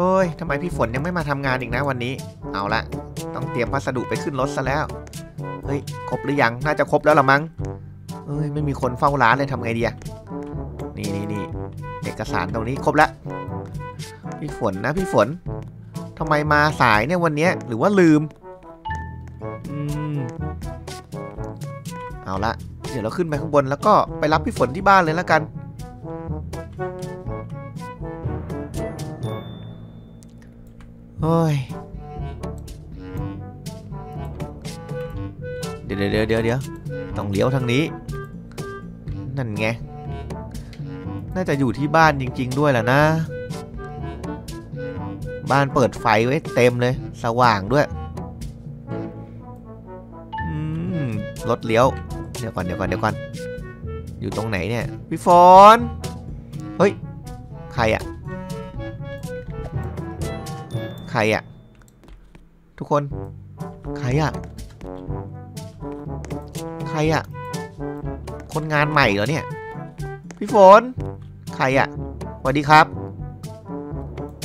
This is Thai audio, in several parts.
เฮ้ยทำไมพี่ฝนยังไม่มาทำงานอีกนะวันนี้เอาละต้องเตรียมพัสดุไปขึ้นรถซะแล้วเฮ้ยครบหรือยังน่าจะครบแล้วละมั้งเฮ้ยไม่มีคนเฝ้าร้านเลยทำไงดีนี่เอกสารตรงนี้ครบละพี่ฝนนะพี่ฝนทำไมมาสายเนี่ยวันนี้หรือว่าลืมเอาละเดี๋ยวเราขึ้นไปข้างบนแล้วก็ไปรับพี่ฝนที่บ้านเลยแล้วกันเฮ้ยเดี๋ยวต้องเลี้ยวทางนี้นั่นไงน่าจะอยู่ที่บ้านจริงๆด้วยแหละนะบ้านเปิดไฟไว้เต็มเลยสว่างด้วยรถเลี้ยวเดี๋ยวก่อนอยู่ตรงไหนเนี่ยพี่ฝนเฮ้ยใครอะทุกคนใครอะคนงานใหม่เหรอเนี่ยพี่ฝนใครอะสวัสดีครับเ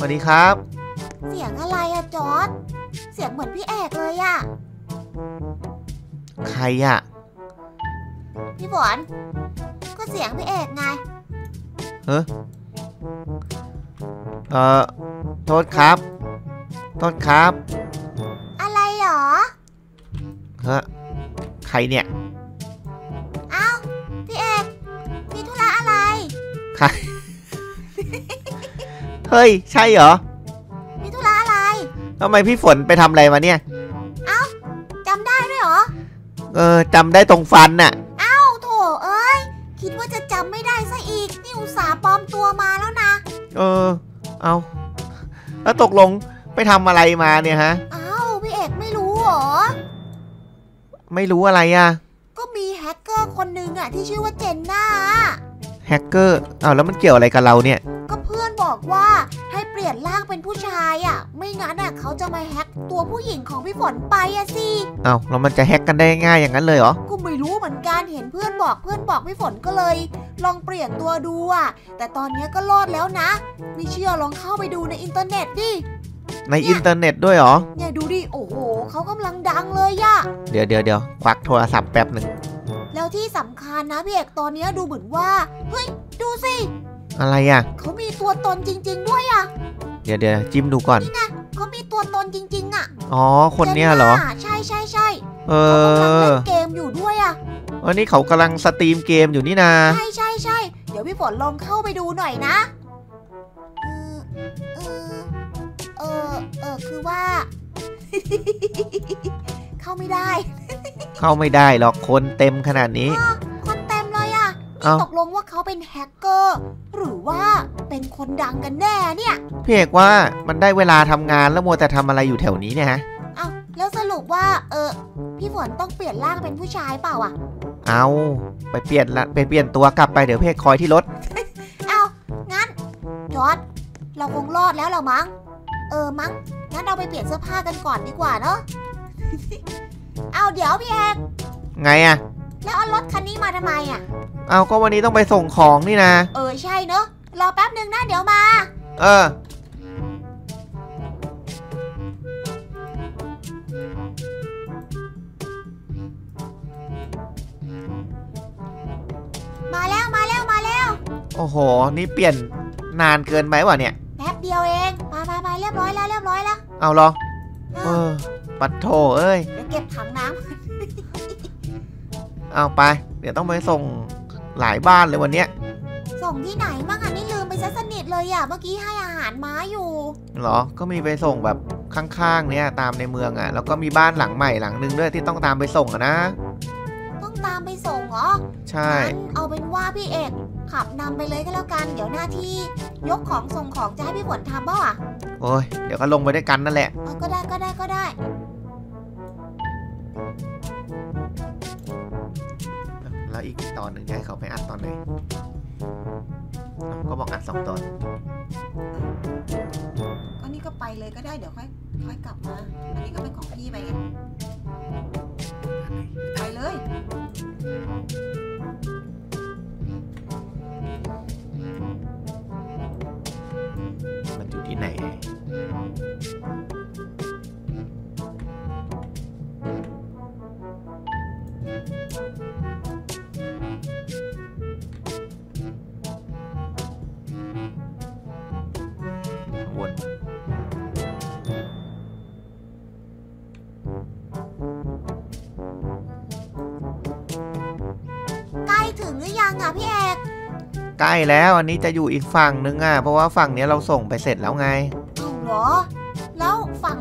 สียงอะไรอะจอร์จเสียงเหมือนพี่แอกเลยอะใครอะพี่ฝนก็เสียงพี่แอกไงโทษครับอะไรหรอฮะใครเนี่ยอ้าวพี่เอกมีธุระอะไรใคร เฮ้ยใช่เหรอมีธุระอะไรทำไมพี่ฝนไปทำอะไรมาเนี่ยเอ้าจำได้ด้วยเหรอจำได้ตรงฟันน่ะเอ้าโถเอ้ยคิดว่าจะจำไม่ได้ซะอีกนี่อุตส่าห์ปลอมตัวมาแล้วนะเอาแล้วตกลงไปทำอะไรมาเนี่ยฮะอ้าวพี่เอกไม่รู้หรอไม่รู้อะไรอ่ะก็มีแฮกเกอร์คนหนึ่งอ่ะที่ชื่อว่าเจนน่าแฮกเกอร์อ้าวแล้วมันเกี่ยวอะไรกับเราเนี่ยก็เพื่อนบอกว่าให้เปลี่ยนร่างเป็นผู้ชายอ่ะไม่งั้นอ่ะเขาจะมาแฮกตัวผู้หญิงของพี่ฝนไปอ่ะสิอ้าวแล้วมันจะแฮกกันได้ง่ายอย่างนั้นเลยเหรอก็ไม่รู้เหมือนกันเห็นเพื่อนบอกพี่ฝนก็เลยลองเปลี่ยนตัวดูอ่ะแต่ตอนนี้ก็รอดแล้วนะไม่เชื่อลองเข้าไปดูในอินเทอร์เน็ตดิในอินเทอร์เน็ตด้วยเหรอเนี่ยดูดิโอ้โหเขากำลังดังเลยอ่ะเดี๋ยวควักโทรศัพท์แป๊บหนึ่งแล้วที่สำคัญนะพี่เอกตอนนี้ดูเหมือนว่าเฮ้ยดูสิอะไรอ่ะเขามีตัวตนจริงๆด้วยอ่ะเดี๋ยวจิ้มดูก่อนนี่ไงเขามีตัวตนจริงๆอ่ะอ๋อคนเนี้ยเหรอใช่เขากำลังเล่นเกมอยู่ด้วยอ่ะวันนี้เขากำลังสตรีมเกมอยู่นี่นาใช่เดี๋ยวพี่ฝนลองเข้าไปดูหน่อยนะคือว่า เข้าไม่ได้หรอกคนเต็มขนาดนี้คนเต็มเลยอ่ะตกลงว่าเขาเป็นแฮกเกอร์หรือว่าเป็นคนดังกันแน่เนี่ยพี่เอกว่ามันได้เวลาทำงานแล้วมัวแต่ทำอะไรอยู่แถวนี้เนี่ยฮะอ้าวแล้วสรุปว่าพี่ฝนต้องเปลี่ยนร่างเป็นผู้ชายเปล่าอ่ะเอาไปเปลี่ยนตัวกลับไปเดี๋ยวพี่เอกคอยที่รถ เอางั้นจอร์จเราคงรอดแล้วหรอมั้งมั้งงั้นเราไปเปลี่ยนเสื้อผ้ากันก่อนดีกว่าเนาะเอาเดี๋ยวพี่เอกไงอะแล้วเอารถคันนี้มาทำไมอะเอาก็วันนี้ต้องไปส่งของนี่นะใช่เนาะรอแป๊บนึงนะเดี๋ยวมามาแล้วโอ้โหนี่เปลี่ยนนานเกินไหมวะเนี่ยแป๊บเดียวเองไปเรียบร้อยแล้วเอาหรอปัดโถเอ้ยเดี๋ยวเก็บถังน้ำเอาไปเดี๋ยวต้องไปส่งหลายบ้านเลยวันเนี้ยส่งที่ไหนบ้างอ่ะนี่ลืมไปซะสนิทเลยอ่ะเมื่อกี้ให้อาหารม้าอยู่หรอก็มีไปส่งแบบข้างๆเนี่ยตามในเมืองอ่ะแล้วก็มีบ้านหลังใหม่หลังนึงด้วยที่ต้องตามไปส่งอ่ะนะต้องตามไปส่งเหรอใช่เอาเป็นว่าพี่เอกขับนำไปเลยก็แล้วกันเดี๋ยวหน้าที่ยกของส่งของจะให้พี่ฝนทำเปล่าอ่ะโอ้ยเดี๋ยวก็ลงไปด้วยกันนั่นแหละก็ได้แล้วอีกตอนหนึ่งให้เขาไปอัดตอนไหนก็บอกอัด2 ตอนอันนี้ก็ไปเลยก็ได้เดี๋ยวค่อยกลับมาอันนี้ก็เป็นของพี่ไปไงไปเลยมันอยู่ที่ไหน วนใกล้ถึงหรือยังอ่ะพี่เอกใกล้แล้วอันนี้จะอยู่อีกฝั่งนึงอ่ะเพราะว่าฝั่งนี้เราส่งไปเสร็จแล้วไงเอาเหรอแล้วฝั่ง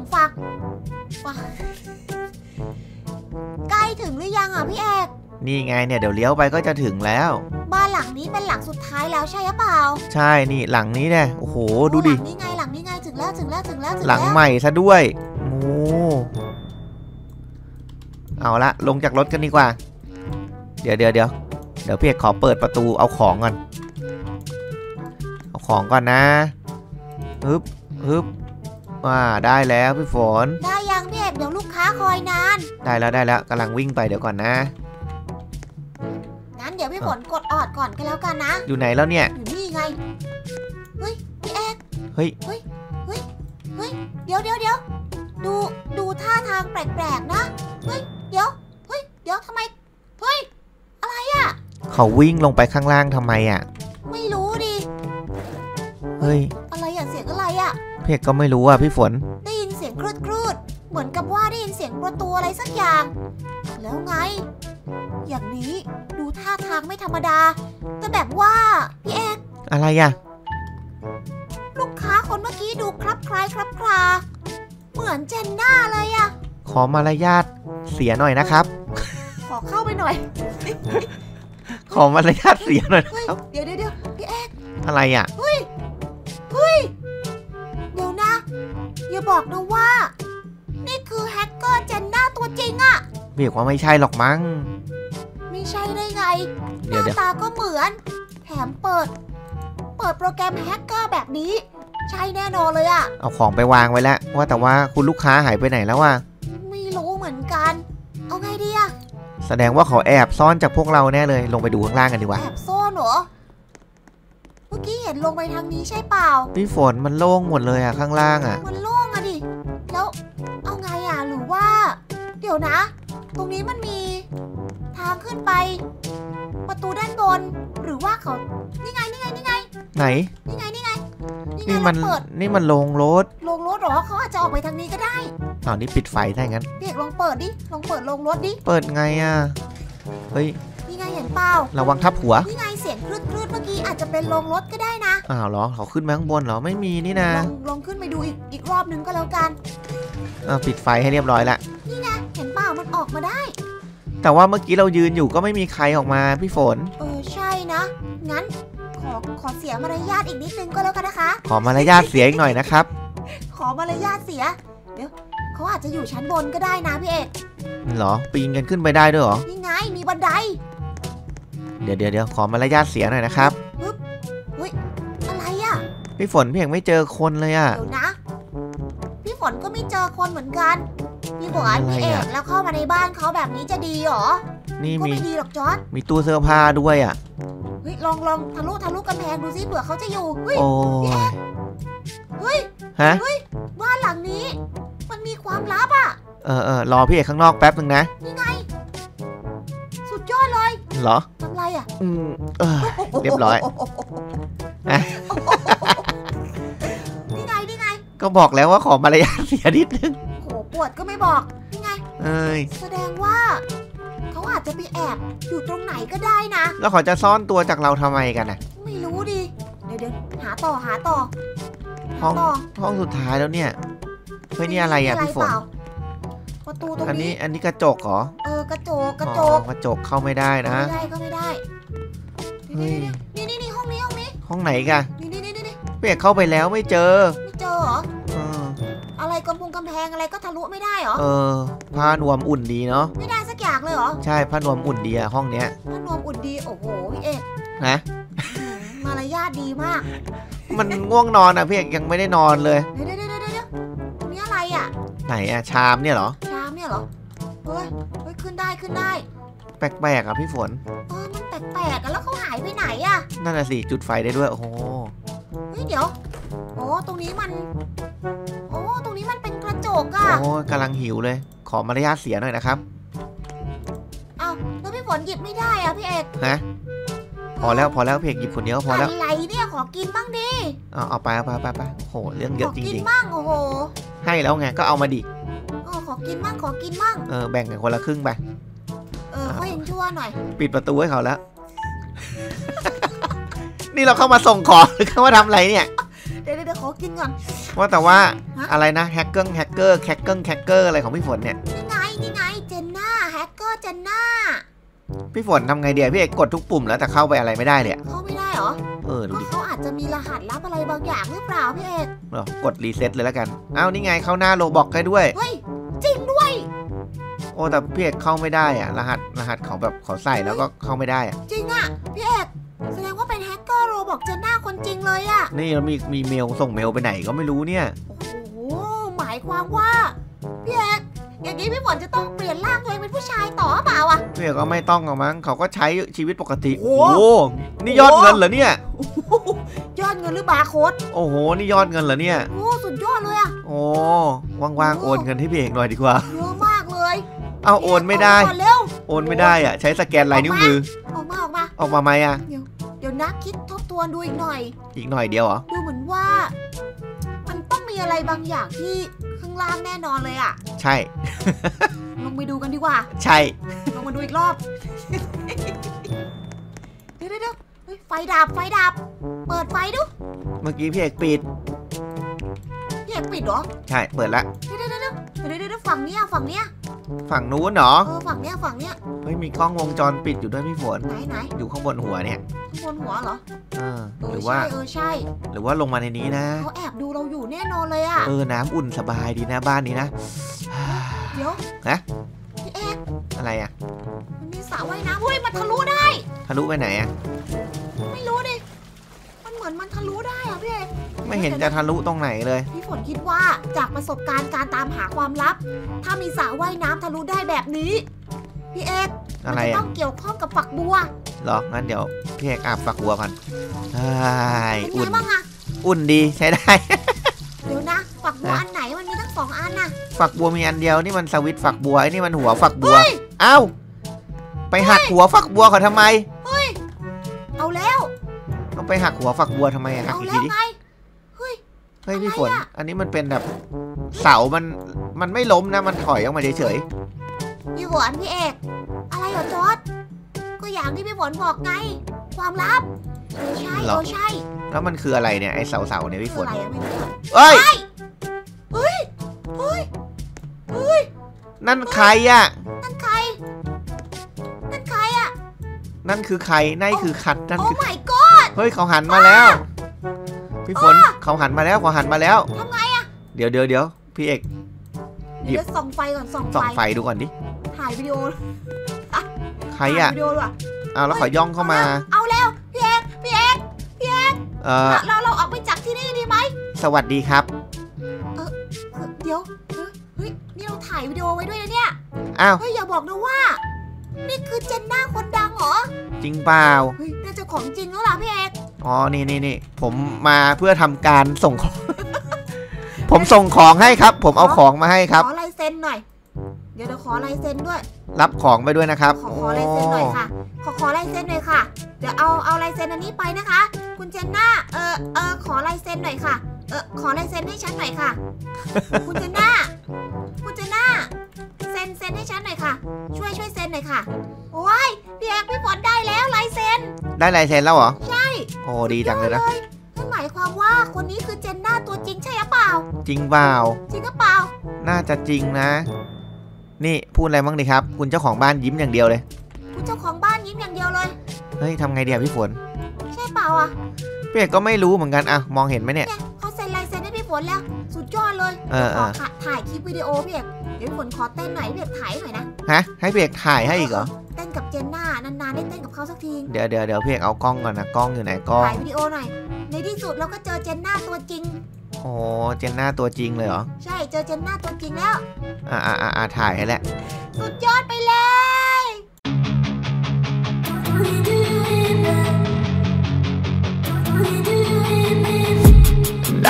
ใกล้ถึงหรือยังอ่ะพี่เอกนี่ไงเนี่ยเดี๋ยวเลี้ยวไปก็จะถึงแล้วบ้านหลังนี้เป็นหลังสุดท้ายแล้วใช่หรือเปล่าใช่นี่หลังนี้เนี่ยโอ้โหดูดิหลังนี้ไงถึงแล้วหลังใหม่ซะด้วยโอ้เอาละลงจากรถกันดีกว่าเดี๋ยวพี่เอกขอเปิดประตูเอาของก่อนนะฮึบได้แล้วพี่ฝนได้ยังพี่เอกเดี๋ยวลูกค้าคอยนานได้แล้วกำลังวิ่งไปเดี๋ยวก่อนนะงั้นเดี๋ยวพี่ฝนกดออดก่อนก็แล้วกันนะอยู่ไหนแล้วเนี่ยอยู่นี่ไงเฮ้ยพี่เอกเฮ้ยเดี๋ยวดูท่าทางแปลกๆนะเฮ้ยเดี๋ยวทำไมเฮ้ยอะไรอะเขาวิ่งลงไปข้างล่างทำไมอะไม่รู้ดิเฮ้ยอะไรอะเสียงอะไรอะพี่เอกก็ไม่รู้อะพี่ฝนได้ยินเสียงครูดเหมือนกับว่าได้ยินเสียงประตูอะไรสักอย่างแล้วไงอย่างนี้ดูท่าทางไม่ธรรมดาแต่แบบว่าพี่เอกอะไรอะลูกค้าคนเมื่อกี้ดูครับคล้ายครับคลาเหมือนเจนน่าเลยอะขอมารยาทเสียหน่อยนะครับขอเข้าไปหน่อยขอมารยาทเสียหน่อยครับเดี๋ยวพี่เอกอะไรอะเฮ้ยเดี๋ยวนะอย่าบอกนะว่านี่คือแฮกเกอร์เจนน่าตัวจริงอะเบียกว่าไม่ใช่หรอกมั้งไม่ใช่ได้ไงหน้าตาก็เหมือนแถมเปิดโปรแกรมแฮกเกอร์แบบนี้ใช่แน่นอนเลยอะเอาของไปวางไว้แล้วว่าแต่ว่าคุณลูกค้าหายไปไหนแล้วอะไม่รู้เหมือนกันเอาไงดีอะแสดงว่าเขาแอบซ่อนจากพวกเราแน่เลยลงไปดูข้างล่างกันดีกว่าแอบซ่อนเหรอเมื่อกี้เห็นลงไปทางนี้ใช่เปล่าพี่ฝนมันโล่งหมดเลยอะข้างล่างอะมันโล่งอะดิแล้วเอาไงอะหรือว่าเดี๋ยวนะตรงนี้มันมีทางขึ้นไปประตูด้านบนหรือว่าเขานี่ไงไหนนี่ไงนี่มันลงรถหรอเขาอาจจะออกไปทางนี้ก็ได้อ้าวนี่ปิดไฟได้งั้นเด็กลองเปิดดิลองเปิดลงรถดิเปิดไงอ่ะเฮ้ยนี่ไงเห็นเปล่าระวังทับหัวนี่ไงเสียงคลื่นเมื่อกี้อาจจะเป็นลงรถก็ได้นะอ้าวเหรอเขาขึ้นมาข้างบนเหรอไม่มีนี่นะลองขึ้นไปดูอีกรอบนึงก็แล้วกันปิดไฟให้เรียบร้อยละนี่ไงเห็นเปล่ามันออกมาได้แต่ว่าเมื่อกี้เรายืนอยู่ก็ไม่มีใครออกมาพี่ฝนใช่นะงั้นขอเสียมารยาทอีกนิดนึงก็แล้วกันนะคะขอมารยาทเสียอีกหน่อยนะครับขอมารยาทเสียเดี๋ยวเขาอาจจะอยู่ชั้นบนก็ได้นะพี่เอกเหรอปีนกันขึ้นไปได้ด้วยเหรอนี่ไงมีบันไดเดี๋ยวขอมารยาทเสียหน่อยนะครับอุ๊ยอะไรอ่ะพี่ฝนพี่เอกไม่เจอคนเลยอ่ะเดี๋ยวนะพี่ฝนก็ไม่เจอคนเหมือนกันพี่ฝนพี่เอกแล้วเข้ามาในบ้านเขาแบบนี้จะดีหรอนี่ไม่ดีหรอกจอร์จมีตู้เสื้อผ้าด้วยอ่ะลองทะลุกำแพงดูซิเผื่อเขาจะอยู่เฮ้ยเฮ้ยบ้านหลังนี้มันมีความลับอ่ะรอพี่เอกข้างนอกแป๊บนึงนะนี่ไงสุดยอดเลยเหรอทำไรอ่ะเรียบร้อยนี่ไงก็บอกแล้วว่าขอมารยาทเสียนิดนึงโหปวดก็ไม่บอกนี่ไงแสดงว่าเขาอาจจะไปแอบอยู่ตรงไหนก็ได้นะแล้วเขาจะซ่อนตัวจากเราทำไมกันน่ะไม่รู้ดิเดี๋ยวหาต่อห้องสุดท้ายแล้วเนี่ยเฮ้ยนี่อะไรอ่ะพี่ฝนประตูตรงนี้อันนี้กระจกเหรอกระจกเข้าไม่ได้นะเข้าไม่ได้นี่ห้องนี้ห้องไหนกันนี่เปียกเข้าไปแล้วไม่เจอเหรออะไรกำแพงอะไรก็ทะลุไม่ได้เหรอผ้านวมอุ่นดีเนาะไม่ได้สักอย่างเลยเหรอใช่ผ้านวมอุ่นดีอะห้องเนี้ยผ้านวมอุ่นดีโอ้โหพี่เอกนะมารยาทดีมากมันง่วงนอนอะพี่เอกยังไม่ได้นอนเลยเดี๋ยวตรงนี้อะไรอะไหนอะชามเนี่ยเหรอเฮ้ยขึ้นได้แปลกๆอะพี่ฝนมันแปลกแล้วเขาหายไปไหนอะนั่นน่ะสิจุดไฟได้ด้วยโอ้โหเดี๋ยวโอ้ตรงนี้มันเป็นกระจกอะโอ้กำลังหิวเลยขอมารยาทเสียหน่อยนะครับอ้าวแล้วพี่ฝนหยิบไม่ได้อะพี่เอกฮะ พอแล้วเพกหยิบคนเดียวพอแล้วอะไรเนี่ยขอกินบ้างดิเอาไปไปโหเรื่องเยอะจริงๆขอกินบ้างโอ้โหให้แล้วไงก็เอามาดิขอกินบ้างแบ่งกันคนละครึ่งไปค่อยชั่วหน่อยปิดประตูให้เขาแล้วนี่เราเข้ามาส่งของหรือเข้ามาทำอะไรเนี่ยเดี๋ยวขอกินก่อนว่าแต่ว่าอะไรนะแฮกเกอร์อะไรของพี่ฝนเนี่ยนี่ไงเจนน่าแฮกเกอร์เจนน่าพี่ฝนทำไงเดียพี่เอกกดทุกปุ่มแล้วแต่เข้าไปอะไรไม่ได้เลยเข้าไม่ได้หรอดูดิเขาอาจจะมีรหัสลับอะไรบางอย่างหรือเปล่าพี่เอกกดรีเซ็ตเลยแล้วกันเอ้านี่ไงเข้าหน้าโรบอกได้ด้วยเฮ้ยจริงด้วยโอ้แต่พี่เอกเข้าไม่ได้อะรหัสของแบบเขาใส่แล้วก็เข้าไม่ได้อะจริงอะพี่เอกแสดงว่าเป็นแฮกเกอร์โรบอกเจนน่าคนจริงเลยอะนี่เรามีเมลส่งเมลไปไหนก็ไม่รู้เนี่ยโอ้หมายความว่าพี่เอกอย่างนี้พี่ฝนจะต้องเปลี่ยนร่างตัวเองเป็นผู้ชายต่อเปล่าอ่ะเปลี่ยนก็ไม่ต้องหรอกมั้งเขาก็ใช้ชีวิตปกติโอ้นี่ยอดเงินเหรอเนี่ยยอดเงินหรือบาร์โค้ดโอ้โหนี่ยอดเงินเหรอเนี่ยโอ้สุดยอดเลยอ่ะโอ้ว่างๆโอนเงินให้พี่เอกหน่อยดีกว่าเยอะมากเลยเอาโอนไม่ได้โอนไม่ได้อ่ะใช้สแกนลายนิ้วมือออกมาไหมอ่ะเดี๋ยวนะคิดทบทวนดูอีกหน่อยเดียวเหรอดูเหมือนว่ามันต้องมีอะไรบางอย่างที่ข้างล่างแน่นอนเลยอ่ะใช่ลงไปดูกันดีกว่าใช่ลงมาดูอีกรอบเดี๋ยวไฟดับเปิดไฟดูเมื่อกี้พี่เอกปิดหรอใช่เปิดละเดี๋ยวฝั่งนู้นเหรอฝั่งเนี้ยเฮ้ยมีกล้องวงจรปิดอยู่ด้วยพี่ฝนไหนอยู่ข้างบนหัวเนี่ยข้างบนหัวเหรอหรือว่าใช่หรือว่าลงมาในนี้นะเขาแอบดูเราอยู่แน่นอนเลยอ่ะน้ำอุ่นสบายดีนะบ้านนี้นะเดี๋ยวนะพี่เอกอะไรอ่ะมันมีสระว่ายน้ำเฮ้ยมันทะลุได้ทะลุไปไหนอ่ะไม่รู้ดิมันเหมือนมันทะลุได้อ่ะพี่เอกไม่เห็นจะทะลุตรงไหนเลยพี่ฝนคิดว่าจากประสบการณ์การตามหาความลับถ้ามีสระว่ายน้ำทะลุได้แบบนี้พี่เอกมันจะต้องเกี่ยวข้องกับฝักบัวหรองั้นเดี๋ยวพี่เอกอาบฝักบัวก่อนอุ่นบ้างอะอุ่นดีใช้ได้เดี๋ยวนะฝักบัวอันไหนมันมีทั้งสองอันนะฝักบัวมีอันเดียวนี่มันสวิตฝักบัวไอ้นี่มันหัวฝักบัวเอ้าไปหักหัวฝักบัวเขาทำไมเฮ้ยเอาแล้วต้องไปหักหัวฝักบัวทำไมอะหักอีกทีดิเฮ้ยพี่ฝนอันนี้มันเป็นแบบเสามันไม่ล้มนะมันถอยออกมาเฉยพี่ฝนพี่เอกอะไรเหรอจอดก็อย่างที่พี่ฝนบอกไงความลับใช่แล้วมันคืออะไรเนี่ยไอเสาเนี่ยพี่ฝนเฮ้ยนั่นใครอะนั่นคือใครนั่นคือขัดนั่นคือเฮ้ยเขาหันมาแล้วพี่ฝนเขาหันมาแล้วทำไงอะเดี๋ยวพี่เอกหยิบส่องไฟดูก่อนดิถ่ายวิดีโอใครอะเอาแล้วขอย่องเข้ามาเอาแล้วพี่เอกเราออกไปจากที่นี่ดีไหมสวัสดีครับเดี๋ยวเฮ้ยนี่เราถ่ายวิดีโอไว้ด้วยนะเนี่ยอ้าวเฮ้ยอย่าบอกนะว่านี่คือเจนน่าคนดังเหรอจริงเปล่าเฮ้ยน่าจะของจริงแล้วล่ะพี่เอกอ๋อนี่ผมมาเพื่อทำการส่งของผมส่งของให้ครับผมเอาของมาให้ครับขอลายเซ็นหน่อยเดี๋ยวขอลายเซ็นด้วยรับของไปด้วยนะครับขอลายเซ็นหน่อยค่ะขอลายเซ็นหน่อยค่ะเดี๋ยวเอาลายเซ็นอันนี้ไปนะคะคุณเจนน่าขอลายเซ็นหน่อยค่ะขอลายเซ็นให้ฉันหน่อยค่ะคุณเจนน่าเซ็นให้ฉันหน่อยค่ะช่วยเซ็นหน่อยค่ะโอ้ยพี่เอกพี่ฝนได้แล้วลายเซ็นแล้วเหรอใช่โอ้ดีจังเลยนะนั่นหมายความว่าคนนี้คือเจนน่าตัวจริงใช่หรือเปล่าจริงหรือเปล่าน่าจะจริงนะนี่พูดอะไรบ้างดิครับคุณเจ้าของบ้านยิ้มอย่างเดียวเลยเฮ้ยทำไงเดี๋ยวพี่ฝนใช่เปล่าอ่ะพี่เอกก็ไม่รู้เหมือนกันอะมองเห็นไหมเนี่ยเขาเซ็นลายเซ็นให้พี่ฝนแล้วสุดยอดเลยถ่ายคลิปวิดีโอพี่เอกเดี๋ยวพี่ฝนขอเต้นหน่อยพี่เอกถ่ายหน่อยนะฮะให้พี่เอกถ่ายให้อีกเหรอเต้นกับเจนน่านานๆได้เต้นกับเขาสักทีเดี๋ยวพี่เอกเอากล้องก่อนนะกล้องอยู่ไหนกล้องถ่ายวิดีโอหน่อยในที่สุดเราก็เจอเจนน่าตัวจริงโอ้เจนน่าตัวจริงเลยเหรอใช่เจอเจนน่าตัวจริงแล้วถ่ายให้แหละสุดยอดไปเลย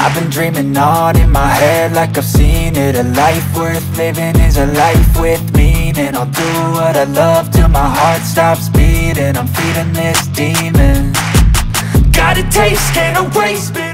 I've been dreaming on in my head like I've seen it A life worth living is a life with meaning I'll do what I love till my heart stops beating I'm feeding this demon a taste, can't erase.